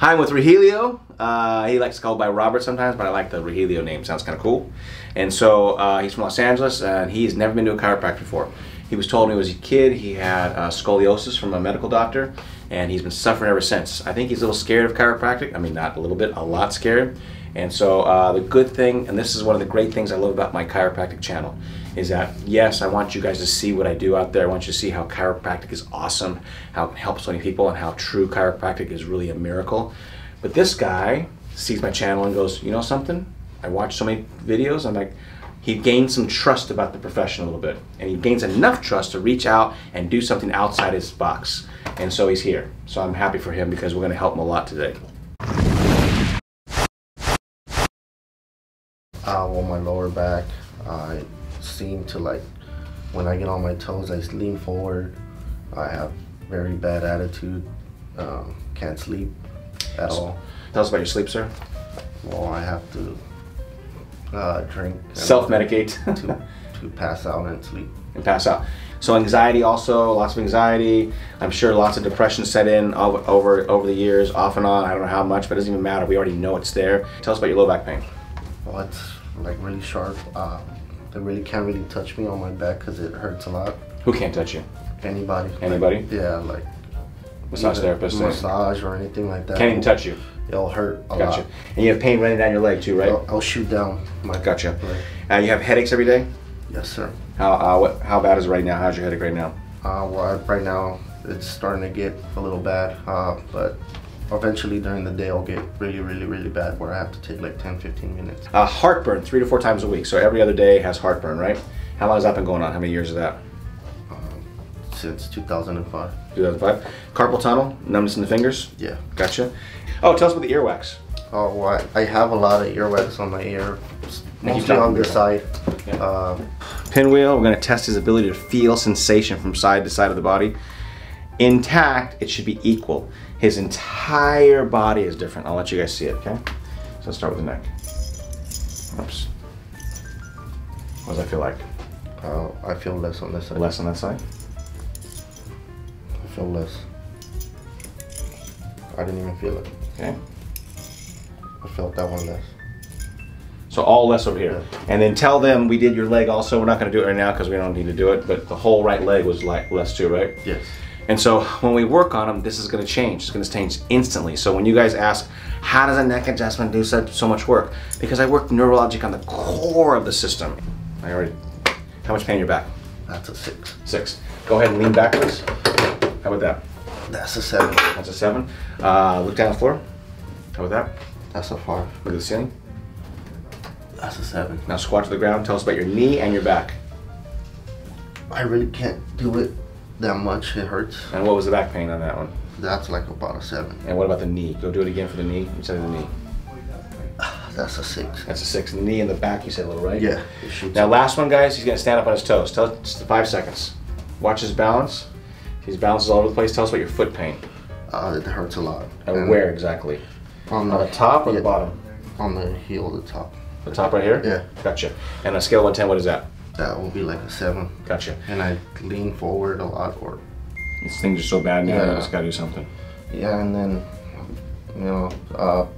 Hi, I'm with Rogelio. He likes to call by Robert sometimes, but I like the Rogelio name. Sounds kind of cool. And so he's from Los Angeles, and he's never been to a chiropractor before. He was told when he was a kid he had scoliosis from a medical doctor, and he's been suffering ever since. I think he's a little scared of chiropractic. I mean, not a little bit, a lot scared. And so the good thing, and this is one of the great things I love about my chiropractic channel, is that yes, I want you guys to see what I do out there. I want you to see how chiropractic is awesome, how it helps so many people, and how true chiropractic is really a miracle. But this guy sees my channel and goes, you know something? I watch so many videos, I'm like, he gained some trust about the profession a little bit. And he gains enough trust to reach out and do something outside his box. And so he's here. So I'm happy for him because we're gonna help him a lot today. Well, my lower back, I seem to like, when I get on my toes, I lean forward. I have very bad attitude, can't sleep at all. Tell us about your sleep, sir. Well, I have to drink. Self-medicate. to pass out and sleep. And pass out. So anxiety also, lots of anxiety. I'm sure lots of depression set in over the years, off and on. I don't know how much, but it doesn't even matter. We already know it's there. Tell us about your low back pain. Well, it's like really sharp. They really can't really touch me on my back because it hurts a lot. Who can't touch you? Anybody. Anybody? Like, yeah, like massage therapist. Massage or anything like that. Can't even touch you. It'll hurt a lot. And you have pain running down your leg too, right? I'll shoot down my leg. You have headaches every day? Yes, sir. How bad is it right now? How's your headache right now? Well, right now it's starting to get a little bad, but eventually during the day I'll get really, really, really bad where I have to take like 10, 15 minutes. Heartburn 3 to 4 times a week. So every other day has heartburn, right? How long has that been going on? How many years is that? Since 2005. 2005. Carpal tunnel, numbness in the fingers? Yeah. Gotcha. Oh, tell us about the earwax. Oh, well, I have a lot of earwax on my ear, mostly on this side. Yeah. Pinwheel, we're going to test his ability to feel sensation from side to side of the body. Intact, it should be equal. His entire body is different. I'll let you guys see it, okay? So let's start with the neck. Oops. What does that feel like? I feel less on this side. Less on that side? I feel less. I didn't even feel it. Okay. I felt that one less. So all less over here. Yeah. And then tell them we did your leg also. We're not going to do it right now because we don't need to do it, but the whole right leg was like less too, right? Yes. And so when we work on them, this is going to change. It's going to change instantly. So when you guys ask, how does a neck adjustment do so much work? Because I work neurologic on the core of the system. I already, how much pain in your back? That's a 6. 6. Go ahead and lean backwards. How about that? That's a 7. That's a 7. Look down the floor. How about that? That's a 5. Look at the ceiling. That's a 7. Now squat to the ground. Tell us about your knee and your back. I really can't do it that much. It hurts. And what was the back pain on that one? That's like about a 7. And what about the knee? Go do it again for the knee. You said the knee. That's a 6. That's a 6. The knee and the back, you said a little, right? Yeah. Now last one, guys. He's going to stand up on his toes. Tell us 5 seconds. Watch his balance. His balance is all over the place. Tell us about your foot pain. It hurts a lot. And where exactly? On the top or the bottom? On the heel of the top. The top right here? Yeah. Gotcha. And on a scale of 1 to 10, what is that? That will be like a 7. Gotcha. And I lean forward a lot. Or these things are so bad now, I just gotta do something. Yeah, and then, you know,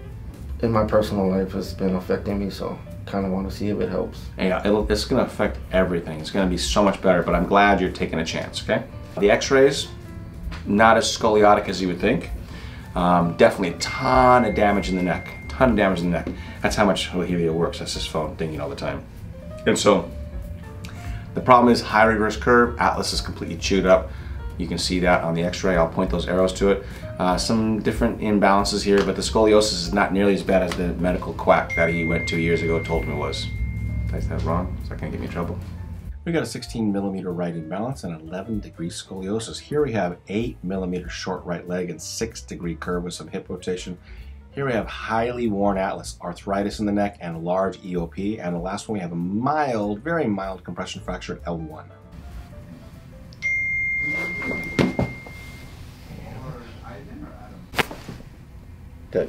in my personal life, it's been affecting me, so kind of want to see if it helps. Yeah, it's gonna affect everything. It's gonna be so much better, but I'm glad you're taking a chance, okay? The x-rays, not as scoliotic as you would think. Definitely a ton of damage in the neck. Ton of damage in the neck. That's how much Rogelio works. That's his phone dinging all the time. And so, the problem is high reverse curve, atlas is completely chewed up. You can see that on the x-ray. I'll point those arrows to it. Some different imbalances here, but the scoliosis is not nearly as bad as the medical quack that he went to years ago told me it was. Did I say that wrong? Is that going to get me in trouble? We got a 16mm right imbalance and 11-degree scoliosis. Here we have 8mm short right leg and 6-degree curve with some hip rotation. Here we have highly worn atlas, arthritis in the neck, and large EOP. And the last one, we have a mild, very mild compression fracture at L1. Good.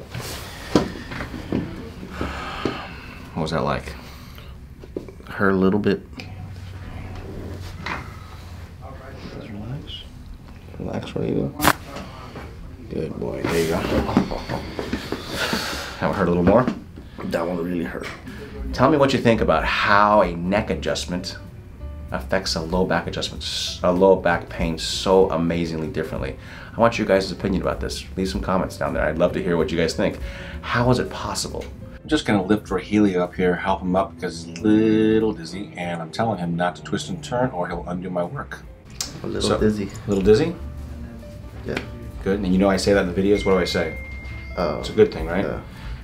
What was that like? Hurt a little bit. Just relax. Relax, Rogelio. Good boy. There you go. hurt a little more. That one really hurt. Tell me what you think about how a neck adjustment affects a low back pain so amazingly differently. I want your guys' opinion about this. Leave some comments down there. I'd love to hear what you guys think. How is it possible? I'm just gonna lift Rogelio up here, help him up because he's a little dizzy, and I'm telling him not to twist and turn or he'll undo my work. A little dizzy. A little dizzy? Yeah. Good, and you know I say that in the videos, what do I say? It's a good thing, right? Yeah.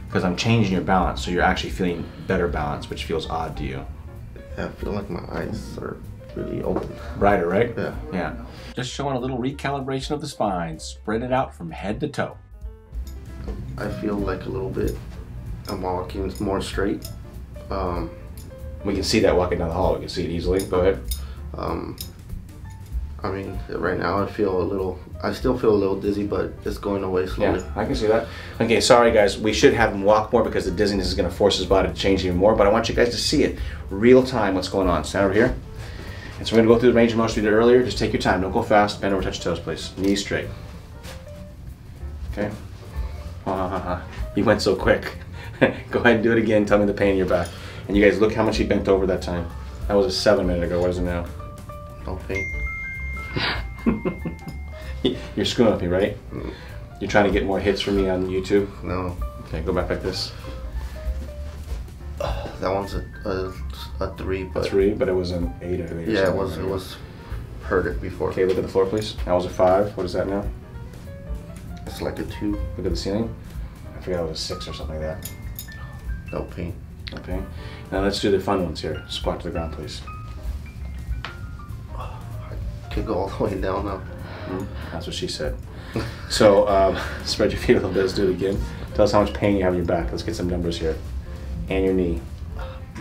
Because I'm changing your balance, so you're actually feeling better balance, which feels odd to you. Yeah, I feel like my eyes are really open. Brighter, right? Yeah. Yeah. Just showing a little recalibration of the spine. Spread it out from head to toe. I feel like a little bit, I'm walking more straight. We can see that walking down the hall. We can see it easily. Go ahead. I mean, right now I feel a little, I still feel a little dizzy, but it's going away slowly. Yeah, I can see that. Okay, sorry guys, we should have him walk more because the dizziness is going to force his body to change even more, but I want you guys to see it real time what's going on. Stand over here. And so we're going to go through the range of motion we did earlier. Just take your time. Don't go fast. Bend over, touch your toes, please. Knees straight. Okay. You went so quick. Go ahead and do it again. Tell me the pain in your back. And you guys, look how much he bent over that time. That was 7 minutes ago. What is it now? No pain. You're screwing with me, right? You're trying to get more hits from me on YouTube? No. Okay, go back like this. That one's a three, but... A three, but it was an eight or eight. Yeah, or it was hurt it before. Okay, look at the floor, please. That was a 5. What is that now? It's like a 2. Look at the ceiling. I forgot it was a 6 or something like that. No pain. No pain. Now let's do the fun ones here. Squat to the ground, please. Go all the way down now. That's what she said. So spread your feet a little bit. Let's do it again. Tell us how much pain you have in your back. Let's get some numbers here. And your knee.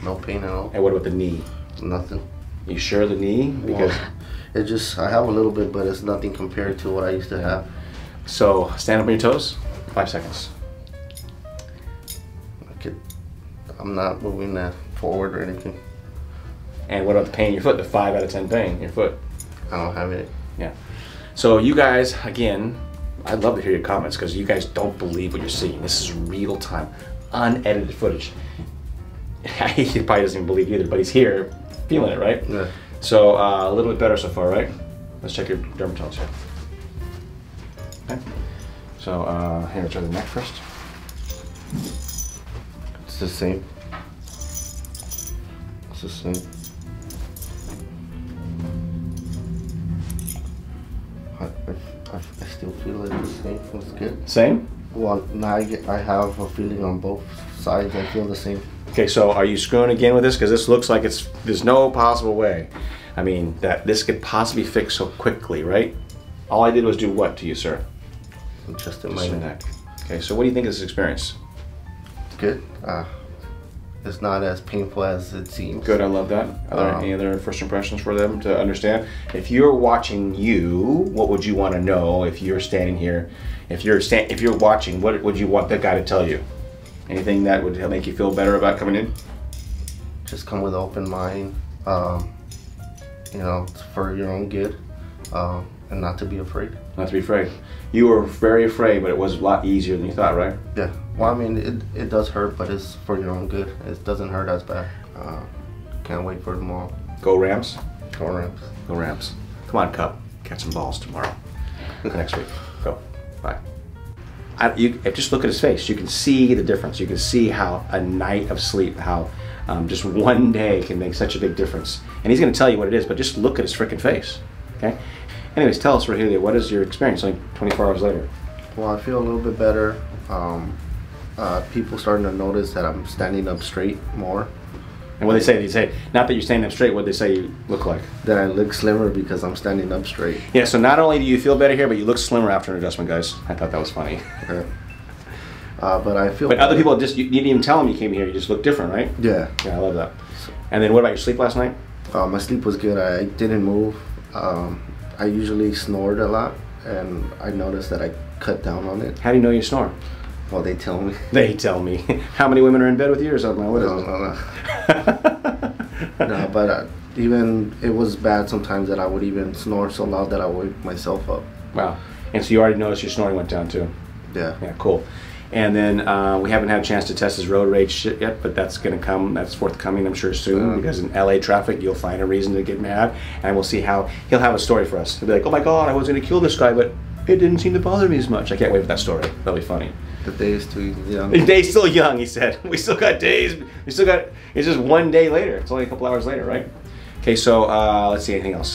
No pain at all. And what about the knee? Nothing. You sure the knee? Because well, it just, I have a little bit, but it's nothing compared to what I used to have. So stand up on your toes. 5 seconds. I'm not moving that forward or anything. And what about the pain in your foot? The 5 out of 10 pain in your foot. I don't have it. Yeah. So you guys, again, I'd love to hear your comments because you guys don't believe what you're seeing. This is real time, unedited footage. He probably doesn't even believe either, but he's here feeling it, right? Yeah. So a little bit better so far, right? Let's check your dermatomes here. Okay. So here, let's try the neck first. It's the same. It's the same. I still feel like the same. Feels good. Same? Well, now I have a feeling on both sides. I feel the same. Okay, so are you screwing again with this? Because this looks like it's, there's no possible way. I mean, that this could possibly fix so quickly, right? All I did was do what to you, sir? Adjusted my neck. Okay, so what do you think of this experience? Good. It's not as painful as it seems. Good, I love that. Are there any other first impressions for them to understand? If you're watching you, what would you want to know if you're standing here? If you're watching, what would you want that guy to tell you? Anything that would make you feel better about coming in? Just come with an open mind, you know, for your own good, and not to be afraid. Not to be afraid. You were very afraid, but it was a lot easier than you thought, right? Yeah. Well, I mean, it does hurt, but it's for your own good. It doesn't hurt as bad. Can't wait for tomorrow. Go Rams? Go Rams. Go Rams. Come on, Cup. Catch some balls tomorrow. Next week. Go. Bye. Just look at his face. You can see the difference. You can see how a night of sleep, how just one day can make such a big difference. And he's going to tell you what it is, but just look at his freaking face. Okay? Anyways, tell us, Rogelio, what is your experience like 24 hours later? Well, I feel a little bit better. People starting to notice that I'm standing up straight more. And what they say, not that you're standing up straight, what they say you look like? That I look slimmer because I'm standing up straight. Yeah, so not only do you feel better here, but you look slimmer after an adjustment, guys. I thought that was funny. Yeah. But I feel... But other people, just you didn't even tell them you came here, you just look different, right? Yeah. Yeah, I love that. And then what about your sleep last night? My sleep was good. I didn't move. I usually snored a lot, and I noticed that I cut down on it. How do you know you snore? Well, they tell me. They tell me. How many women are in bed with you or something? What no, is no, no. No, but even it was bad sometimes that I would even snore so loud that I would wake myself up. Wow. And so you already noticed your snoring went down too. Yeah. Yeah, cool. And then we haven't had a chance to test his road rage shit yet, but that's going to come. That's forthcoming, I'm sure, soon. Because in LA traffic, you'll find a reason to get mad. And we'll see how he'll have a story for us. He'll be like, oh my God, I was going to kill this guy, but it didn't seem to bother me as much. I can't wait for that story. That'll be funny. The day is too young. The day's still young, he said. We still got days. We still got, it's just one day later. It's only a couple hours later, right? Okay, so let's see, anything else.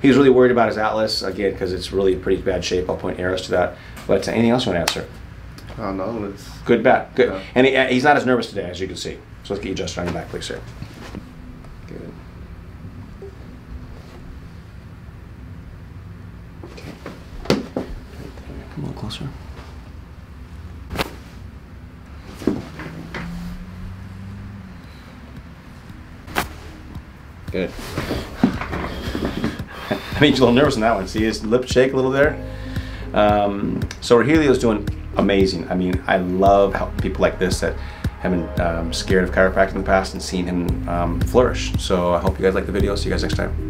He's really worried about his Atlas, again, because it's really pretty bad shape. I'll point arrows to that. But anything else you want to answer? Oh, no, it's... Good, bad, good. Yeah. And he's not as nervous today, as you can see. So let's get you adjusted on your back, please, sir. Good. Okay. Come a little closer. Good. I made you a little nervous on that one. See his lip shake a little there? So Rogelio's doing amazing. I mean, I love how people like this that have been scared of chiropractic in the past and seen him flourish. So I hope you guys like the video. See you guys next time.